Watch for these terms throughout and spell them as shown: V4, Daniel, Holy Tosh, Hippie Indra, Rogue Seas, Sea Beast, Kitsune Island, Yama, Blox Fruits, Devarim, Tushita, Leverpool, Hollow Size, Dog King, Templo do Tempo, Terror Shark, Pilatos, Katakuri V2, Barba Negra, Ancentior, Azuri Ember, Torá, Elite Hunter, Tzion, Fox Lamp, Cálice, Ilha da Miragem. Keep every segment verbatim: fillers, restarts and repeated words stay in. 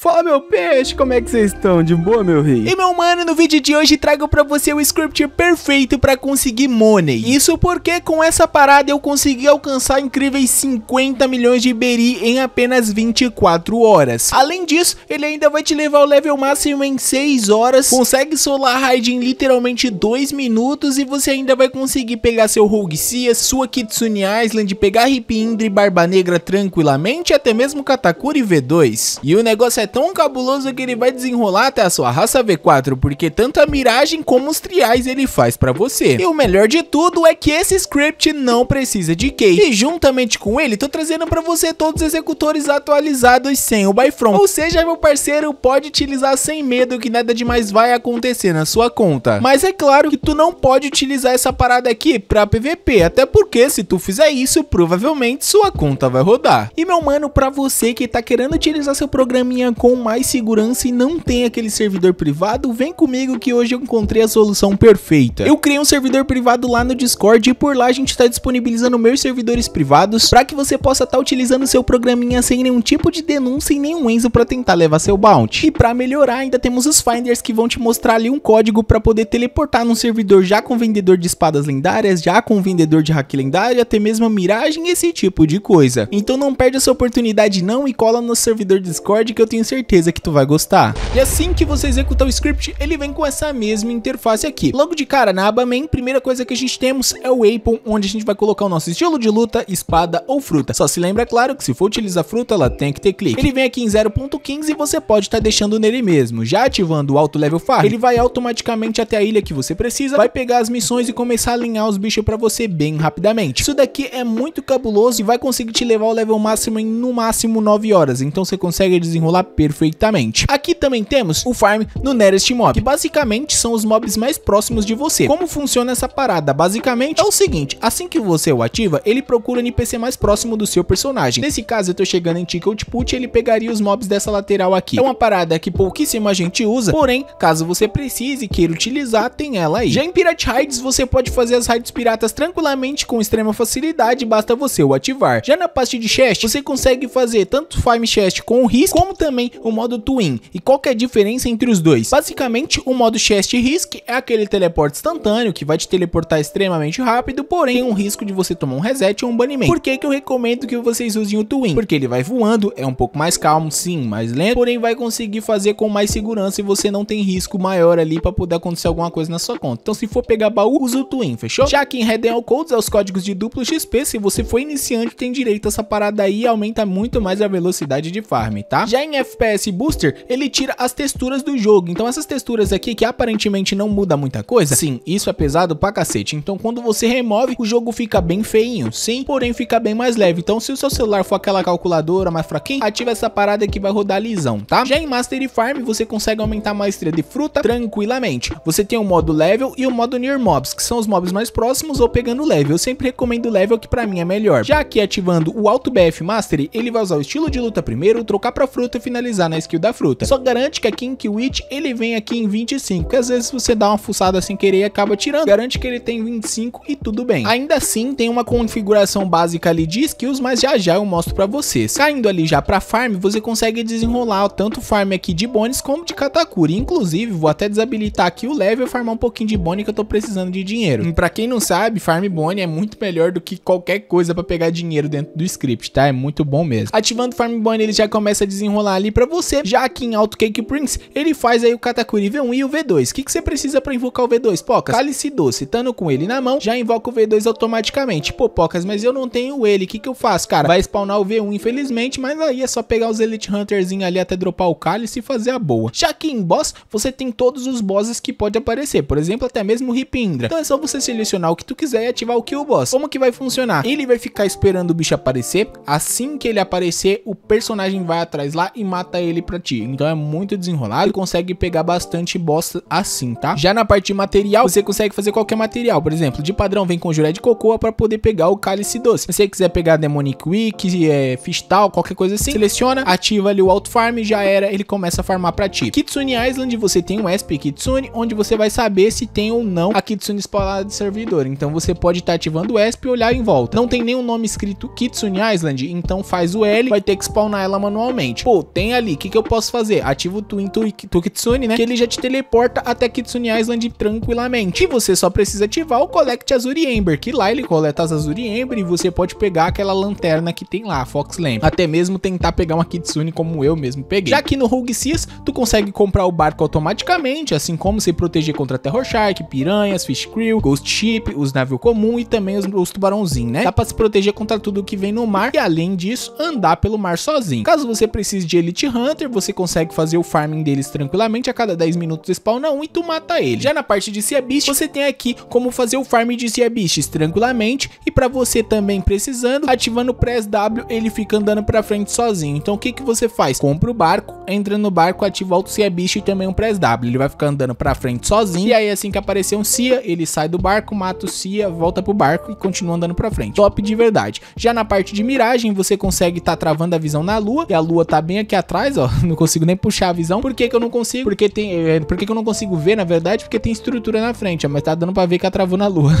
Fala meu peixe, como é que vocês estão? De boa, meu rei? E meu mano, no vídeo de hoje trago pra você o script perfeito pra conseguir money. Isso porque com essa parada eu consegui alcançar incríveis cinquenta milhões de Iberi em apenas vinte e quatro horas. Além disso, ele ainda vai te levar ao level máximo em seis horas, consegue solar raid em literalmente dois minutos e você ainda vai conseguir pegar seu Rogue Seas, sua Kitsune Island, pegar Hippie Indra e Barba Negra tranquilamente, até mesmo Katakuri V dois. E o negócio é tão cabuloso que ele vai desenrolar até a sua raça V quatro, porque tanto a miragem como os triais ele faz pra você. E o melhor de tudo é que esse script não precisa de key. E juntamente com ele, tô trazendo pra você todos os executores atualizados sem o buy from. Ou seja, meu parceiro, pode utilizar sem medo que nada demais vai acontecer na sua conta. Mas é claro que tu não pode utilizar essa parada aqui pra P V P, até porque se tu fizer isso, provavelmente sua conta vai rodar. E meu mano, pra você que tá querendo utilizar seu programinha com mais segurança e não tem aquele servidor privado, vem comigo que hoje eu encontrei a solução perfeita. Eu criei um servidor privado lá no Discord e por lá a gente está disponibilizando meus servidores privados para que você possa estar tá utilizando seu programinha sem nenhum tipo de denúncia e nenhum Enzo para tentar levar seu bounty. E para melhorar ainda temos os finders que vão te mostrar ali um código para poder teleportar num servidor já com vendedor de espadas lendárias, já com vendedor de hack lendário, até mesmo a miragem, esse tipo de coisa. Então não perde essa oportunidade não e cola no servidor Discord que eu tenho certeza que tu vai gostar. E assim que você executar o script, ele vem com essa mesma interface aqui. Logo de cara, na aba main, primeira coisa que a gente temos é o weapon, onde a gente vai colocar o nosso estilo de luta, espada ou fruta. Só se lembra, claro, que se for utilizar fruta, ela tem que ter clique. Ele vem aqui em zero ponto quinze e você pode estar tá deixando nele mesmo. Já ativando o alto level farm, ele vai automaticamente até a ilha que você precisa, vai pegar as missões e começar a alinhar os bichos pra você bem rapidamente. Isso daqui é muito cabuloso e vai conseguir te levar ao level máximo em no máximo nove horas, então você consegue desenrolar perfeitamente. Aqui também temos o farm no nearest mob, que basicamente são os mobs mais próximos de você. Como funciona essa parada? Basicamente é o seguinte, assim que você o ativa, ele procura o N P C mais próximo do seu personagem. Nesse caso eu tô chegando em Tick Output, ele pegaria os mobs dessa lateral aqui. É uma parada que pouquíssima gente usa, porém, caso você precise e queira utilizar, tem ela aí. Já em Pirate Raids, você pode fazer as raids piratas tranquilamente com extrema facilidade, basta você o ativar. Já na parte de chest, você consegue fazer tanto farm chest com o risco, como também o modo Twin. E qual que é a diferença entre os dois? Basicamente, o modo Chest Risk é aquele teleporte instantâneo que vai te teleportar extremamente rápido, porém tem um risco de você tomar um reset ou um banimento. Por que que eu recomendo que vocês usem o Twin? Porque ele vai voando, é um pouco mais calmo, sim, mais lento, porém vai conseguir fazer com mais segurança e você não tem risco maior ali para poder acontecer alguma coisa na sua conta. Então se for pegar baú, usa o Twin, fechou? Já que em Redeem Codes é os códigos de duplo X P, se você for iniciante tem direito a essa parada aí, aumenta muito mais a velocidade de farm, tá? Já em F P P S Booster, ele tira as texturas do jogo. Então essas texturas aqui, que aparentemente não muda muita coisa, sim, isso é pesado pra cacete. Então quando você remove, o jogo fica bem feinho, sim, porém fica bem mais leve. Então se o seu celular for aquela calculadora mais fraquinha, ativa essa parada que vai rodar lisão, tá? Já em Mastery Farm, você consegue aumentar a maestria de fruta tranquilamente. Você tem o modo level e o modo near mobs, que são os mobs mais próximos ou pegando level. Eu sempre recomendo o level, que pra mim é melhor. Já aqui ativando o Auto B F Mastery, ele vai usar o estilo de luta primeiro, trocar pra fruta e finalizar na skill da fruta. Só garante que aqui em Kiwitch ele vem aqui em vinte e cinco, que às vezes você dá uma fuçada sem querer e acaba tirando. Garante que ele tem vinte e cinco e tudo bem. Ainda assim tem uma configuração básica ali de skills, mas já já eu mostro pra vocês. Caindo ali já pra farm, você consegue desenrolar ó, tanto farm aqui de bônus como de Katakuri. Inclusive vou até desabilitar aqui o level e farmar um pouquinho de bônus que eu tô precisando de dinheiro. E pra quem não sabe, farm bônus é muito melhor do que qualquer coisa pra pegar dinheiro dentro do script, tá? É muito bom mesmo. Ativando farm bônus ele já começa a desenrolar ali pra você. Já aqui em Auto Cake Prince, ele faz aí o Katakuri V um e o V dois. O que, que você precisa pra invocar o V dois, Pocas? Cálice doce, estando com ele na mão, já invoca o V dois automaticamente. Pô, Pocas, mas eu não tenho ele, o que que eu faço, cara? Vai spawnar o V um, infelizmente, mas aí é só pegar os Elite Hunterzinho ali até dropar o Cálice e fazer a boa. Já aqui em Boss, você tem todos os bosses que pode aparecer, por exemplo, até mesmo o Hippie Indra. Então é só você selecionar o que tu quiser e ativar o Kill Boss. Como que vai funcionar? Ele vai ficar esperando o bicho aparecer, assim que ele aparecer, o personagem vai atrás lá e mata ele pra ti, então é muito desenrolado e consegue pegar bastante boss assim, tá? Já na parte de material, você consegue fazer qualquer material, por exemplo, de padrão vem com juré de cocoa pra poder pegar o cálice doce. Se você quiser pegar Demonic Wick, é, Fistal, qualquer coisa assim, seleciona, ativa ali o Auto Farm, já era, ele começa a farmar pra ti. Kitsune Island, você tem um E S P Kitsune, onde você vai saber se tem ou não a Kitsune espalhada de servidor, então você pode estar tá ativando o E S P e olhar em volta. Não tem nenhum nome escrito Kitsune Island, então faz o L, vai ter que spawnar ela manualmente. Pô, tem bem ali. O que, que eu posso fazer? Ativo o Twin to Kitsune, né? Que ele já te teleporta até Kitsune Island tranquilamente. E você só precisa ativar o Collect Azuri Ember, que lá ele coleta as Azuri Ember e você pode pegar aquela lanterna que tem lá, a Fox Lamp. Até mesmo tentar pegar uma Kitsune como eu mesmo peguei. Já aqui no Rogue Seas, tu consegue comprar o barco automaticamente, assim como se proteger contra Terror Shark, piranhas, Fish Krill, Ghost Ship, os navios comuns e também os, os tubarãozinhos, né? Dá pra se proteger contra tudo que vem no mar e, além disso, andar pelo mar sozinho. Caso você precise de Elite Hunter, você consegue fazer o farming deles tranquilamente. A cada dez minutos spawna um e tu mata ele. Já na parte de Sea Beast, você tem aqui como fazer o farm de Sea Beasts tranquilamente, e pra você também precisando, ativando o Press W, ele fica andando pra frente sozinho. Então o que que você faz? Compra o barco, entra no barco, ativa o Sea Beast e também o Press W. Ele vai ficar andando pra frente sozinho, e aí assim que aparecer um Sea, ele sai do barco, mata o Sea, volta pro barco e continua andando pra frente. Top de verdade. Já na parte de miragem, você consegue tá travando a visão na lua, e a lua tá bem aqui atrás, ó, não consigo nem puxar a visão. Por que que eu não consigo? Porque tem... É, por que que eu não consigo ver, na verdade? Porque tem estrutura na frente, ó, mas tá dando pra ver que ela travou na lua.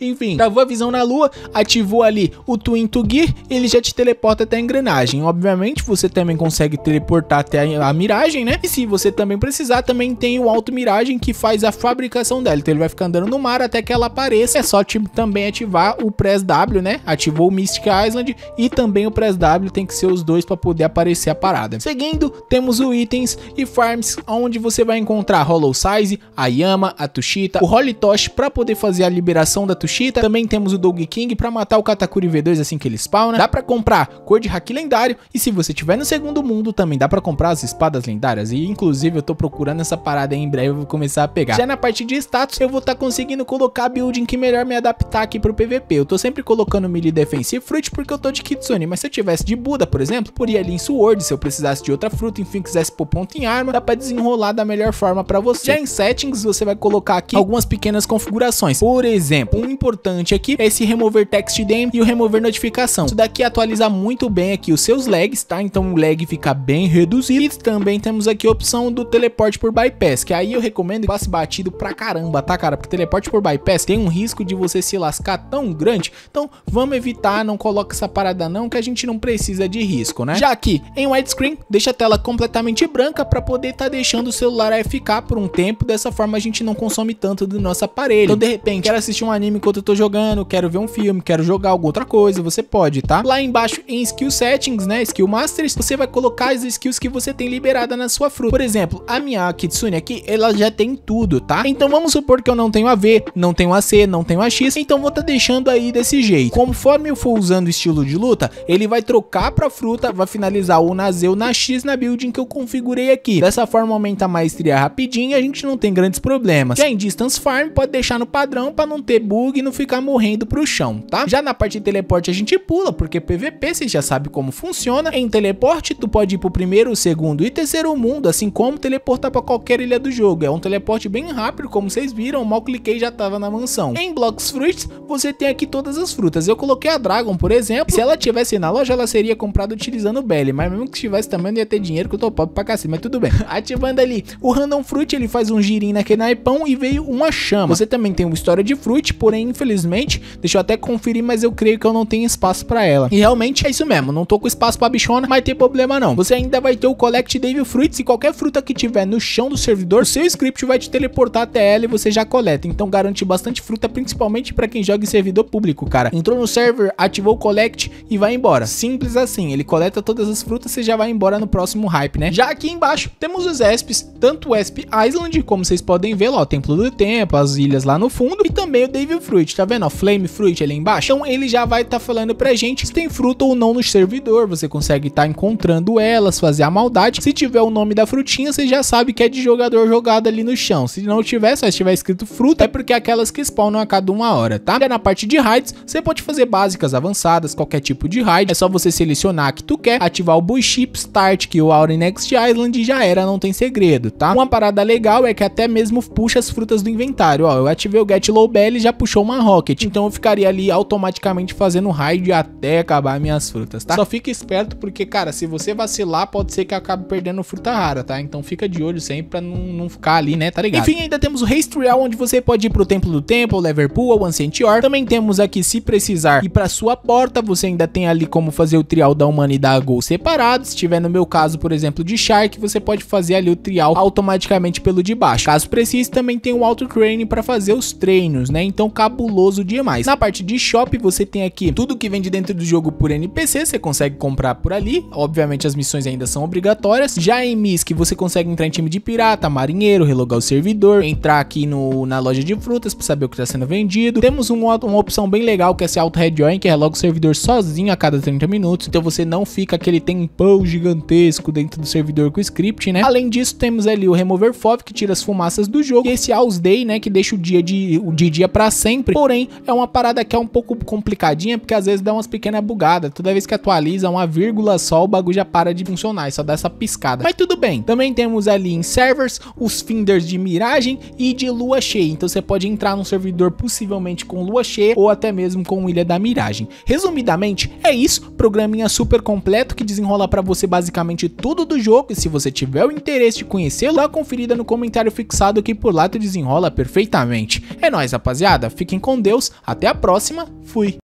Enfim, travou a visão na lua, ativou ali o Twin to Gear, ele já te teleporta até a engrenagem. Obviamente, você também consegue teleportar até a, a miragem, né? E se você também precisar, também tem o Auto Miragem, que faz a fabricação dela. Então ele vai ficar andando no mar até que ela apareça. É só tipo, também ativar o Press W, né? Ativou o Mystic Island e também o Press W, tem que ser os dois para poder aparecer a parada. Seguindo, temos o itens e farms, onde você vai encontrar a Hollow Size, a Yama, a Tushita, o Holy Tosh para poder fazer a liberação da Tushita. Também temos o Dog King para matar o Katakuri V dois assim que ele spawna. Dá para comprar cor de haki lendário, e se você tiver no segundo mundo também dá para comprar as espadas lendárias, e inclusive eu tô procurando essa parada aí, em breve eu vou começar a pegar. Já na parte de status, eu vou estar tá conseguindo colocar a building que melhor me adaptar aqui pro P V P. Eu tô sempre colocando melee defense e fruit porque eu tô de Kitsune, mas se eu tivesse de Buda, por exemplo, por ir ali em Sword, se eu precisasse de outra fruta, enfim, quisesse pôr ponto em arma, dá pra desenrolar da melhor forma pra você. Já em settings, você vai colocar aqui algumas pequenas configurações. Por exemplo, um importante aqui é esse remover text D M e o remover notificação. Isso daqui atualiza muito bem aqui os seus lags, tá? Então o lag fica bem reduzido. E também temos aqui a opção do teleporte por bypass, que aí eu recomendo que passe batido pra caramba, tá, cara? Porque teleporte por bypass tem um risco de você se lascar tão grande. Então vamos evitar, não coloca essa parada não, que a gente não precisa de risco, né? Já aqui em widescreen, deixa a tela completamente branca pra poder tá deixando o celular A F K por um tempo. Dessa forma a gente não consome tanto do nosso aparelho. Então de repente, quero assistir um anime enquanto eu tô jogando, quero ver um filme, quero jogar alguma outra coisa, você pode, tá? Lá embaixo em skill settings, né, skill masters, você vai colocar as skills que você tem liberada na sua fruta. Por exemplo, a minha Kitsune aqui, ela já tem tudo, tá? Então vamos supor que eu não tenho a V, não tenho a C, não tenho a X, então vou tá deixando aí desse jeito. Conforme eu for usando o estilo de luta, ele vai trocar pra fruta, vai finalizar ou na Z ou na X na building que eu configurei aqui. Dessa forma aumenta a maestria rapidinho e a gente não tem grandes problemas. Já em distance farm, pode deixar no padrão pra não ter bug e não ficar morrendo pro chão, tá? Já na parte de teleporte a gente pula, porque P V P você já sabe como funciona. Em teleporte tu pode ir pro primeiro, segundo e terceiro mundo, assim como teleportar pra qualquer ilha do jogo. É um teleporte bem rápido, como vocês viram, mal cliquei já tava na mansão. Em Blox Fruits, você tem aqui todas as frutas. Eu coloquei a Dragon, por exemplo. Se ela tivesse na loja, ela seria comprada utilizando o Belly, mas mesmo que tivesse também não ia ter dinheiro, que eu tô pobre pra cacete, mas tudo bem. Ativando ali o Random Fruit, ele faz um girinho naquele naipão e veio uma chama. Você também tem uma história de Fruit, porém infelizmente, deixa eu até conferir, mas eu creio que eu não tenho espaço pra ela. E realmente é isso mesmo, não tô com espaço pra bichona, mas tem problema não. Você ainda vai ter o Collect Daily Fruits, e qualquer fruta que tiver no chão do servidor, o seu script vai te teleportar até ela e você já coleta. Então garante bastante fruta, principalmente pra quem joga em servidor público, cara. Entrou no server, ativou o Collect e vai embora. Simples assim, ele coleta todas as frutas e você já vai embora no próximo hype, né? Já aqui embaixo temos os E S Ps, tanto o E S P Island, como vocês podem ver lá, o Templo do Tempo, as ilhas lá no fundo, e também o Devil Fruit, tá vendo? Ó, Flame Fruit ali embaixo. Então ele já vai tá falando pra gente se tem fruta ou não no servidor, você consegue tá encontrando elas, fazer a maldade. Se tiver o nome da frutinha, você já sabe que é de jogador jogado ali no chão. Se não tiver, só estiver escrito fruta, é porque é aquelas que spawnam a cada uma hora, tá? Já na parte de raids, você pode fazer básicas, avançadas, qualquer tipo de raid, é só você selecionar a que tu quer, ativar o Bullship, Start, que o Aura Next Island e já era, não tem segredo, tá? Uma parada legal é que até mesmo puxa as frutas do inventário, ó, eu ativei o Get Low Belly e já puxou uma Rocket, então eu ficaria ali automaticamente fazendo raid até acabar minhas frutas, tá? Só fica esperto porque, cara, se você vacilar, pode ser que acabe perdendo fruta rara, tá? Então fica de olho sempre pra não, não ficar ali, né? Tá ligado? Enfim, ainda temos o Race Trial, onde você pode ir pro Templo do Tempo, o Leverpool, o Ancentior. Também temos aqui, se precisar ir pra sua porta, você ainda tem ali como fazer o Trial da Humana e da Gol separado. Se tiver no meu caso, por exemplo, de Shark, você pode fazer ali o trial automaticamente pelo de baixo. Caso precise, também tem o Auto Training para fazer os treinos, né? Então, cabuloso demais. Na parte de Shop, você tem aqui tudo que vende dentro do jogo por N P C, você consegue comprar por ali. Obviamente, as missões ainda são obrigatórias. Já em Misk, você consegue entrar em time de pirata, marinheiro, relogar o servidor, entrar aqui no, na loja de frutas para saber o que está sendo vendido. Temos um, uma opção bem legal, que é esse auto-rejoin, que reloga o servidor sozinho a cada trinta minutos. Então, você não fica aquele tempão gigantesco dentro do servidor com o script, né? Além disso, temos ali o remover F O V, que tira as fumaças do jogo, e esse House Day, né, que deixa o dia de, o de dia pra sempre. Porém, é uma parada que é um pouco complicadinha, porque às vezes dá umas pequenas bugadas. Toda vez que atualiza uma vírgula só, o bagulho já para de funcionar, só dá essa piscada. Mas tudo bem. Também temos ali em servers os finders de miragem e de lua cheia. Então você pode entrar num servidor possivelmente com lua cheia ou até mesmo com ilha da miragem. Resumidamente, é isso. Programinha super completo que desenrola pra você basicamente tudo do jogo. E se você tiver o interesse de conhecê-lo, dá conferida no comentário fixado que por lá tu desenrola perfeitamente. É nóis, rapaziada. Fiquem com Deus. Até a próxima. Fui.